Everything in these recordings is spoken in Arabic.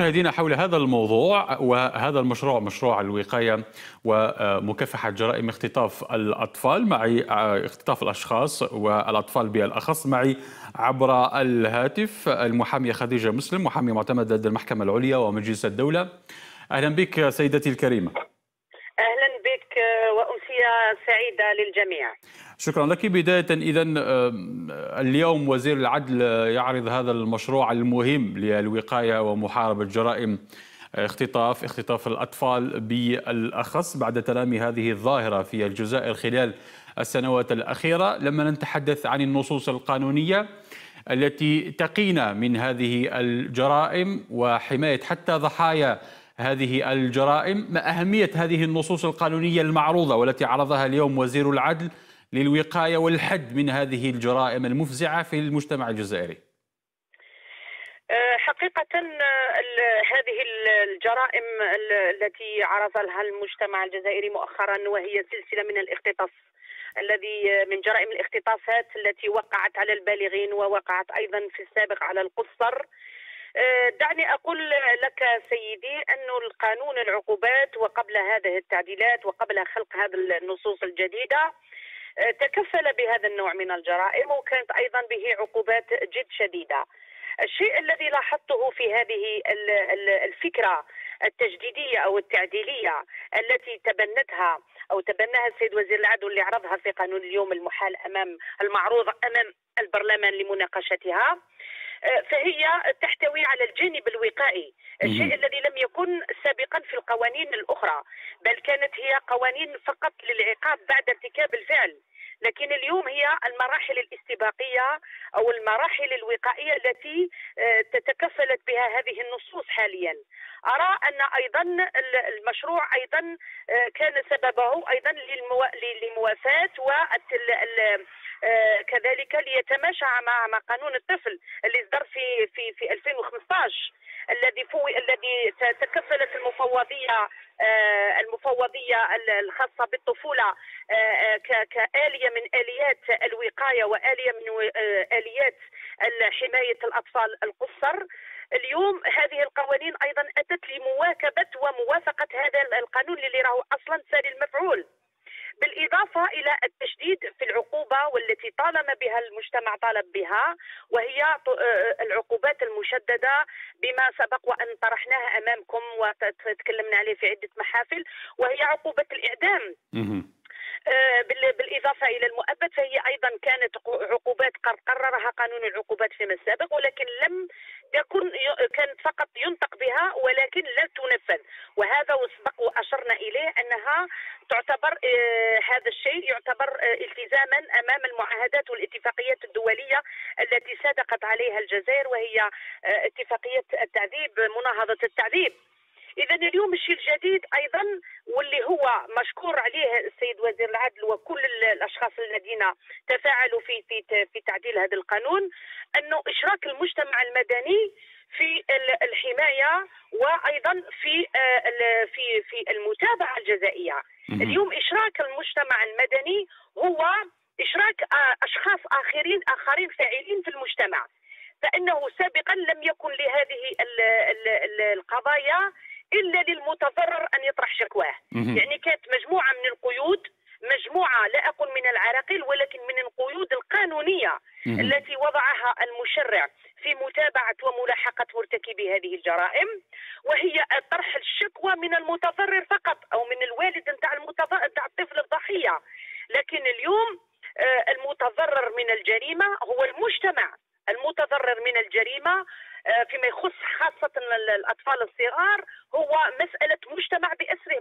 مشاهدينا حول هذا الموضوع وهذا المشروع، مشروع الوقاية ومكافحة جرائم اختطاف الأطفال، معي اختطاف الأشخاص والأطفال بالأخص، معي عبر الهاتف المحامية خديجة مسلم، محامية معتمدة لدى المحكمة العليا ومجلس الدولة. أهلا بك سيدتي الكريمة. أهلا بك وأمسية سعيدة للجميع. شكرا لك. بداية إذن، اليوم وزير العدل يعرض هذا المشروع المهم للوقاية ومحاربة جرائم اختطاف الأطفال بالأخص، بعد تنامي هذه الظاهرة في الجزائر خلال السنوات الأخيرة. لما نتحدث عن النصوص القانونية التي تقينا من هذه الجرائم وحماية حتى ضحايا هذه الجرائم، ما أهمية هذه النصوص القانونية المعروضة والتي عرضها اليوم وزير العدل للوقاية والحد من هذه الجرائم المفزعة في المجتمع الجزائري؟ حقيقة هذه الجرائم التي عرض لها المجتمع الجزائري مؤخرا، وهي سلسلة من الاختطاف الذي من جرائم الاختطافات التي وقعت على البالغين ووقعت أيضا في السابق على القُصّر. دعني أقول لك سيدي أن القانون العقوبات وقبل هذه التعديلات وقبل خلق هذه النصوص الجديدة تكفل بهذا النوع من الجرائم، وكانت أيضا به عقوبات جد شديدة. الشيء الذي لاحظته في هذه الفكرة التجديدية أو التعديلية التي تبنتها أو تبناها السيد وزير العدل اللي عرضها في قانون اليوم المحال أمام المعروض أمام البرلمان لمناقشتها، فهي تحتوي على الجانب الوقائي، الشيء الذي لم يكن سابقا في القوانين الأخرى، بل كانت هي قوانين فقط للعقاب بعد ارتكاب الفعل، لكن اليوم هي المراحل الاستباقية أو المراحل الوقائية التي تتكفلت بها هذه النصوص حاليا. أرى أن أيضا المشروع أيضا كان سببه أيضا للموافاة كذلك ليتماشى مع قانون الطفل اللي صدر في 2015، الذي تكفلت المفوضية الخاصة بالطفولة كآلية من آليات الوقاية وآلية من آليات حماية الأطفال القُصّر. اليوم هذه القوانين أيضا أتت لمواكبة وموافقة هذا القانون اللي راهو أصلا ساري المفعول، بالإضافة إلى التشديد في العقوبة والتي طالما بها المجتمع طالب بها، وهي العقوبات المشددة بما سبق وأن طرحناها أمامكم وتكلمنا عليه في عدة محافل، وهي عقوبة الإعدام. بالإضافة إلى المؤبد، فهي أيضا كانت عقوبات قررها قانون العقوبات فيما السابق، ولكن لم تكن، كانت فقط ينطق بها ولكن لا تنفذ، وهذا وسبق وأشرنا إليه أنها تعتبر هذا الشيء يعتبر التزاما أمام المعاهدات والاتفاقيات الدولية التي صادقت عليها الجزائر، وهي اتفاقية التعذيب، مناهضة التعذيب. إذا اليوم الشيء الجديد أيضا واللي هو مشكور عليه السيد وزير العدل وكل الأشخاص الذين تفاعلوا في تعديل هذا القانون، أنه إشراك المجتمع المدني في الحماية وأيضا في المتابعة الجزائية. اليوم إشراك المجتمع المدني هو إشراك أشخاص آخرين فاعلين في المجتمع، فإنه سابقا لم يكن لهذه القضايا إلا للمتضرر أن يطرح شكواه. يعني كانت مجموعة من القيود، مجموعة لا أقول من العراقيل ولكن من القيود القانونية التي وضعها المشرع في متابعة وملاحقة مرتكبي هذه الجرائم، وهي طرح الشكوى من المتضرر فقط أو من الوالد نتاع الطفل الضحية. لكن اليوم المتضرر من الجريمة هو المجتمع المتضرر من الجريمة، فيما يخص خاصة الأطفال الصغار هو مسألة مجتمع بأسره،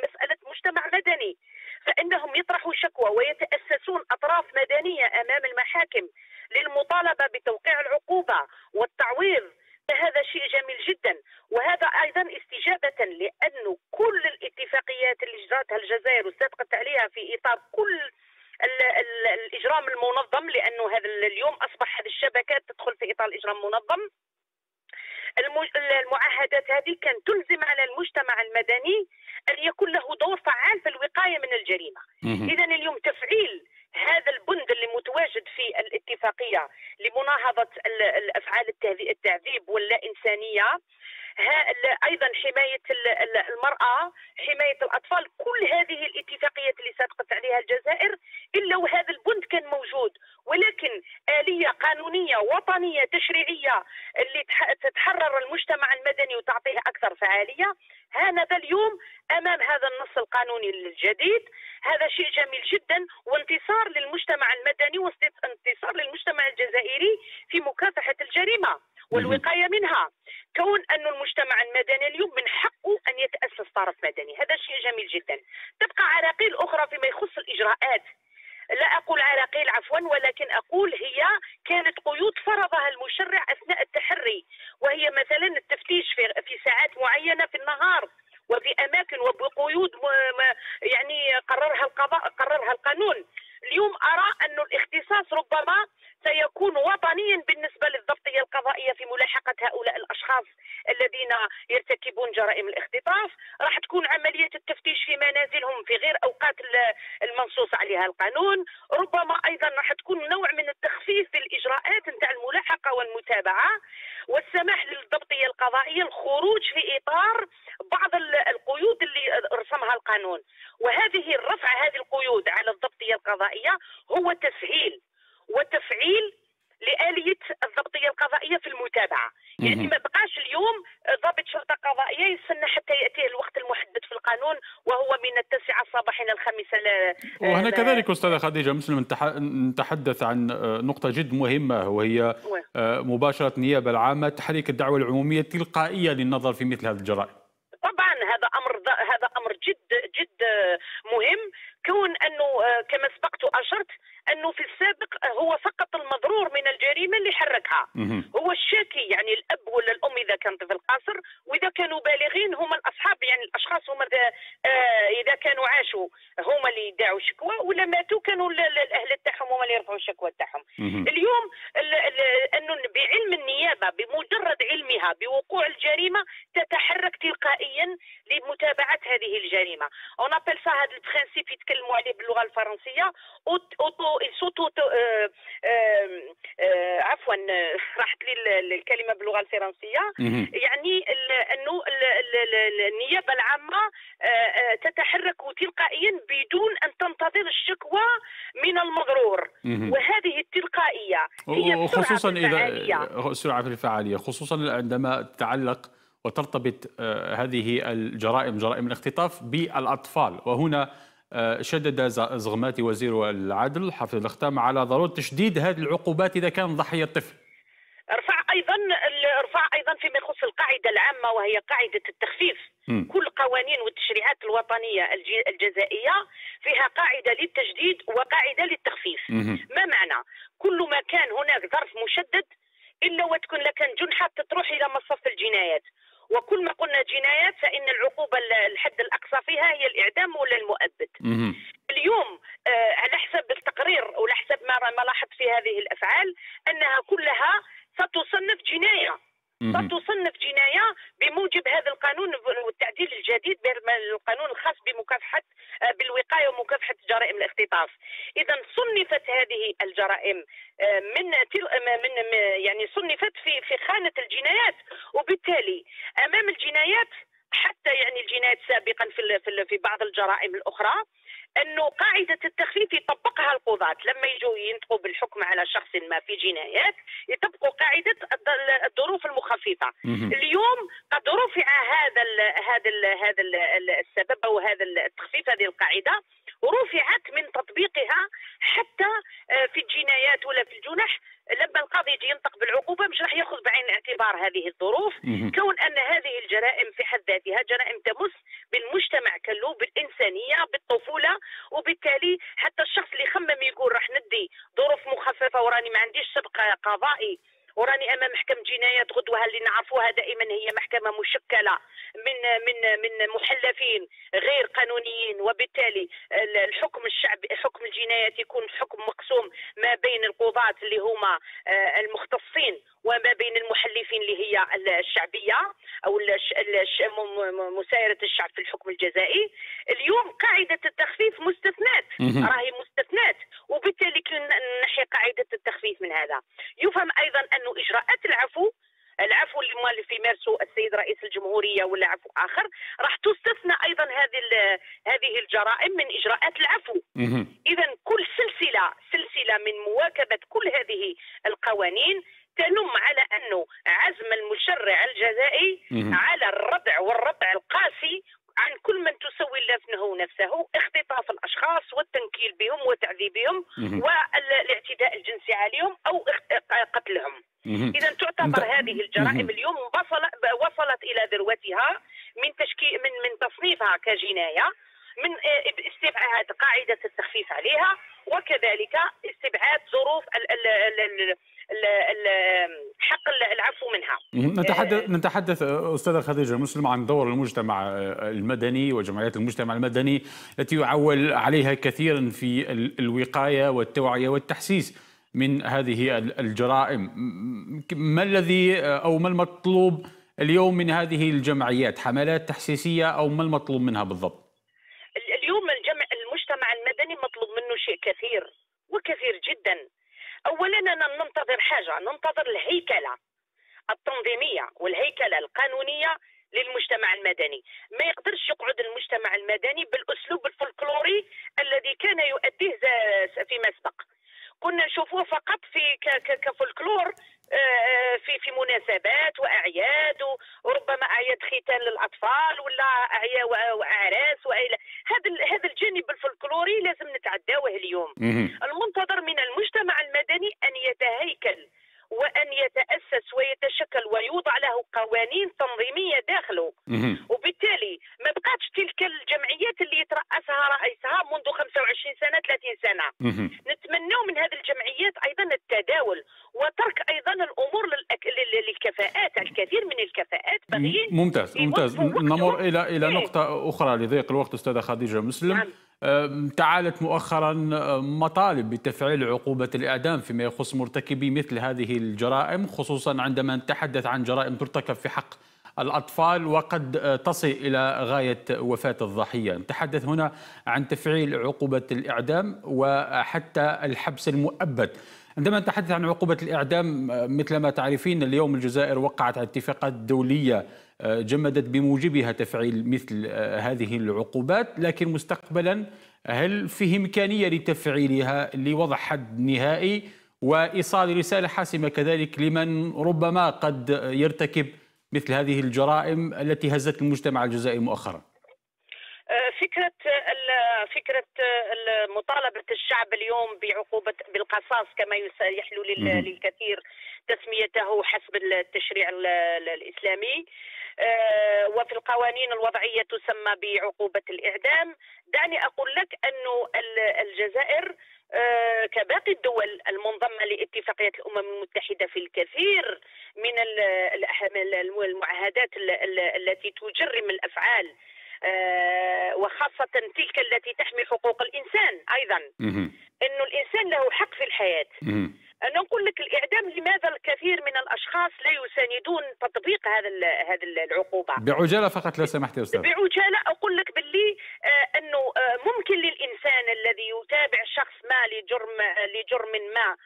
مسألة مجتمع مدني، فإنهم يطرحوا شكوى ويتأسسون أطراف مدنية أمام المحاكم للمطالبة بتوقيع العقوبة والتعويض. فهذا شيء جميل جدا، وهذا أيضا استجابة لأنه كل الاتفاقيات اللي جرتها الجزائر وصدقت عليها في إطار كل الإجرام المنظم، لأنه هذا اليوم أصبح هذه الشبكات تدخل في إطار الإجرام المنظم. المعاهدات هذه كان تلزم على المجتمع المدني أن يكون له دور فعال في الوقاية من الجريمة. إذا اليوم تفعيل هذا البند اللي متواجد في الاتفاقية لمناهضة الأفعال التعذيب واللا إنسانية، ايضا حمايه المراه، حمايه الاطفال، كل هذه الاتفاقيات اللي صادقت عليها الجزائر الا وهذا البند كان موجود، ولكن آلية قانونية وطنية تشريعية اللي تتحرر المجتمع المدني وتعطيه أكثر فعالية. هذا اليوم أمام هذا النص القانوني الجديد، هذا شيء جميل جدا وانتصار للمجتمع المدني وانتصار للمجتمع الجزائري في مكافحة الجريمة والوقاية منها. كون أن المجتمع المدني اليوم من حقه أن يتأسس طرف مدني، هذا شيء جميل جدا. تبقى عراقيل أخرى فيما يخص الإجراءات، لا أقول عراقيل عفوا، ولكن أقول هي كانت قيود فرضها المشرع أثناء التحري، وهي مثلا التفتيش في ساعات معينة في النهار وفي أماكن وبقيود يعني قررها القضاء قررها القانون. اليوم أرى أن الاختصاص ربما سيكون وطنيا بالنسبة للضبطية القضائية في ملاحقة هؤلاء الأشخاص الذين يرتكبون جرائم الاختطاف. راح تكون عملية التفتيش في منازلهم في غير أوقات المنصوص عليها القانون. ربما أيضا راح تكون نوع من التخفيف في الإجراءات نتاع الملاحقة والمتابعة، والسماح للضبطية القضائية الخروج في إطار بعض القيود اللي رسمها القانون. وهذه الرفع هذه القيود على الضبطية القضائية هو تسهيل وتفعيل لآلية الضبطية القضائية في المتابعة. يعني ما بقاش اليوم ضابط شرطة قضائية يستنى حتى يأتيه الوقت المحدد في القانون وهو من 9 صباحا إلى 5. وهنا كذلك أستاذة خديجة مسلم نتحدث عن نقطة جد مهمة، وهي مباشرة النيابة العامة تحريك الدعوة العمومية التلقائية للنظر في مثل هذه الجرائم. طبعا هذا أمر جد مهم، كون أنه كما سبقت أشرت أنه في السابق هو فقط المضرور من الجريمة اللي حركها، هو الشاكي، يعني الأب ولا الأم إذا كان طفل قاصر، وإذا كانوا بالغين هم الأصحاب، يعني الأشخاص هم إذا كانوا عاشوا هم اللي يدعوا الشكوى، ولا ماتوا كانوا الأهل تاعهم هم اللي يرفعوا الشكوى تاعهم. اليوم أنه بعلم النيابة بمجرد علمها بوقوع الجريمة تتحرك تلقائيا لمتابعة هذه الجريمة. أون أبل سا هذا البرانسيب يتكلموا عليه باللغة الفرنسية أوتو عفوا راحت لي الكلمه باللغه الفرنسيه، يعني انه النيابه العامه تتحرك تلقائيا بدون ان تنتظر الشكوى من المضرور، وهذه التلقائيه هي خصوصا اذا سرعه في الفعاليه، خصوصا عندما تتعلق وترتبط هذه الجرائم جرائم الاختطاف بالاطفال. وهنا شدد زغماتي وزير العدل حفيظ الاختام على ضرورة تشديد هذه العقوبات إذا كان ضحية طفل. رفع أيضا فيما يخص القاعدة العامة، وهي قاعدة التخفيف. كل القوانين والتشريعات الوطنية الجزائرية فيها قاعدة للتجديد وقاعدة للتخفيف. ما معنى؟ كل ما كان هناك ظرف مشدد إلا وتكون لك جنحة تروح إلى مصف الجنايات، وكل ما قلنا جنايات فإن العقوبة الحد الأقصى فيها هي الإعدام ولا المؤبد. اليوم على حسب التقرير وعلى حسب ما لاحظت في هذه الأفعال أنها كلها ستصنف جناية، ستصنف جناية بموجب هذا القانون والتعديل الجديد بالقانون الخاص بمكافحة بالوقاية ومكافحة جرائم الاختطاف. إذا صنفت هذه الجرائم من يعني صنفت في خانة الجنايات، وبالتالي أمام الجنايات حتى يعني الجنايات سابقا في بعض الجرائم الأخرى أنه قاعدة التخفيف يطبقها القضاة لما يجوا ينطقوا بالحكم على شخص ما في جنايات يطبقوا قاعدة الظروف المخففة. اليوم قد رفع هذا السبب أو هذا التخفيف، هذه القاعدة رفعت من تطبيقها حتى في الجنايات ولا في الجنح. لما القاضي يجي ينطق بالعقوبة مش راح ياخذ بعين الاعتبار هذه الظروف، كون أن هذه الجرائم في حد ذاتها جرائم تمس بالمجتمع كله، بالإنسانية، بالطفولة، وبالتالي حتى الشخص اللي خمم يقول راح ندي ظروف مخففة وراني ما عنديش سبق قضائي وراني أمام محكمة جنايات غدوها اللي نعرفوها دائما هي محكمة مشكلة من محلفين غير قانونيين، وبالتالي الحكم الشعبي حكم الجنايات يكون حكم مقسوم ما بين القضاة اللي هما المختصين وما بين المحلفين اللي هي الشعبية أو مسايرة الشعب في الحكم الجزائي. اليوم قاعدة التخفيف مستثنات، راهي مستثنات، وبالتالي نحي قاعدة التخفيف من هذا. يفهم أيضا أنه إجراءات العفو العفو اللي يمارسه السيد رئيس الجمهورية ولا عفو آخر، راح تستثنى أيضا هذه الجرائم من إجراءات العفو. إذا كل سلسلة من مواكبة كل هذه القوانين تنم على أنه عزم المشرع الجزائي على الردع والردع القاسي عن كل من تسوي لنفسه اختطاف الأشخاص والتنكيل بهم وتعذيبهم والاعتداء الجنسي عليهم أو قتلهم. إذا تعتبر هذه الجرائم اليوم وصلت إلى ذروتها من تصنيفها كجناية، من استبعاد قاعدة التخفيف عليها، وكذلك استبعاد ظروف حق العفو منها. نتحدث أستاذة خديجة مسلم عن دور المجتمع المدني وجمعيات المجتمع المدني التي يعول عليها كثيرا في الوقاية والتوعية والتحسيس من هذه الجرائم. ما الذي أو ما المطلوب اليوم من هذه الجمعيات؟ حملات تحسيسية أو ما المطلوب منها بالضبط؟ اليوم المجتمع المدني مطلوب منه شيء كثير وكثير جدا. أولا ننتظر حاجة، ننتظر الهيكلة التنظيمية والهيكلة القانونية للمجتمع المدني. ما يقدرش يقعد المجتمع المدني بالأسلوب الفولكلوري الذي كان يؤديه فيما سبق. كنا نشوفوه فقط في كفولكلور في مناسبات وأعياد، وربما أعياد ختان للأطفال ولا أعياد وأعراس. هذا الجانب الفولكلوري لازم نتعداوه اليوم. المنتظر من المجتمع المدني أن يتهيكل وأن يتأسس ويتشكل ويوضع له قوانين تنظيمية داخله. وبالتالي ما بقاتش تلك الجمعيات اللي يترأسها رئيسها منذ 25 سنة 30 سنة. نتمنوا من هذه الجمعيات أيضا التداول وترك أيضا الأمور للكفاءات. الكثير من الكفاءات بغي. ممتاز. نمر إلى نقطة أخرى لضيق الوقت أستاذة خديجة مسلم. نعم. تعالت مؤخرا مطالب بتفعيل عقوبة الإعدام فيما يخص مرتكبي مثل هذه الجرائم، خصوصا عندما نتحدث عن جرائم ترتكب في حق الأطفال وقد تصل إلى غاية وفاة الضحية. نتحدث هنا عن تفعيل عقوبة الإعدام وحتى الحبس المؤبد. عندما نتحدث عن عقوبة الإعدام، مثل ما تعرفين اليوم الجزائر وقعت على اتفاقات دولية جمدت بموجبها تفعيل مثل هذه العقوبات، لكن مستقبلا هل فيه إمكانية لتفعيلها لوضع حد نهائي وإيصال رسالة حاسمة كذلك لمن ربما قد يرتكب مثل هذه الجرائم التي هزت المجتمع الجزائري مؤخرا؟ فكرة مطالبة الشعب اليوم بعقوبة بالقصاص كما يحلو للكثير تسميته حسب التشريع الإسلامي، وفي القوانين الوضعية تسمى بعقوبة الإعدام. دعني أقول لك أن الجزائر كباقي الدول المنضمة لاتفاقية الأمم المتحدة في الكثير من المعاهدات التي تجرم الأفعال، وخاصة تلك التي تحمي حقوق الإنسان أيضا، أن الإنسان له حق في الحياة. أنا نقول لك الإعدام، لماذا الكثير من الأشخاص لا يساندون تطبيق هذا العقوبة بعجالة فقط؟ لو سمحت يا أستاذ، بعجالة أقول لك باللي أنه ممكن للإنسان الذي يتابع شخص ما لجرم ما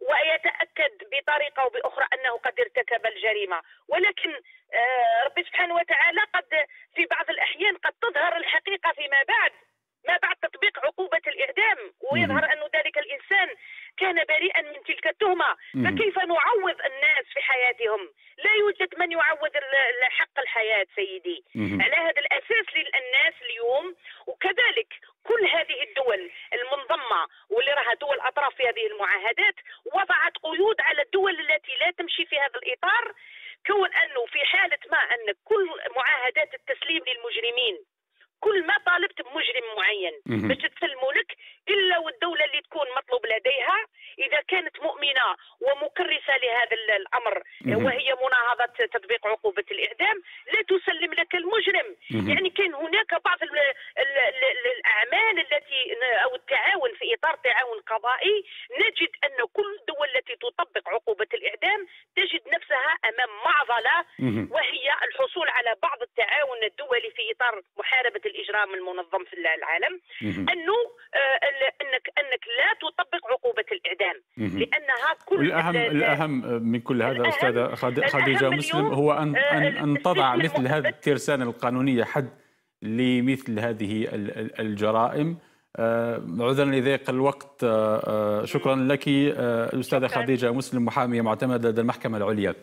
ويتأكد بطريقة أو بأخرى أنه قد ارتكب الجريمة، ولكن ربي سبحانه وتعالى قد في بعض الأحيان قد تظهر الحقيقة فيما بعد تطبيق عقوبة الإعدام، ويظهر أن ذلك الإنسان كان بريئا من تلك التهمة. فكيف نعوض الناس في حياتهم؟ لا يوجد من يعوض حق الحياة سيدي. على هذا الأساس للناس اليوم، وكذلك كل هذه الدول المنضمة واللي راها دول أطراف في هذه المعاهدات وضعت قيود على الدول التي لا تمشي في هذا الإطار، كون أنه في حالة ما أن كل معاهدات التسليم للمجرمين، كل ما طالبت بمجرم معين باش تسلموا لك، إلا والدولة اللي تكون مطلوب لديها إذا كانت مؤمنة ومكرسة لهذا الأمر وهي مناهضة تطبيق عقوبة الإعدام لا تسلم لك المجرم. يعني كان هناك بعض الأعمال التي أو التعاون في إطار تعاون قضائي، نجد أن كل الدول التي تطبق عقوبة الإعدام تجد نفسها أمام معضلة، وهي الحصول على بعض التعاون الدولي في إطار محاربة الإجرام المنظم في العالم، أنك لا تطبق عقوبة الإعدام. لانها كل الاهم من كل هذا استاذه خديجه مسلم هو ان تضع مثل هذه الترسانه القانونيه حد لمثل هذه الجرائم. عذرا لضيق الوقت، شكرا لك الاستاذه خديجه مسلم، محاميه معتمده لدى المحكمه العليا.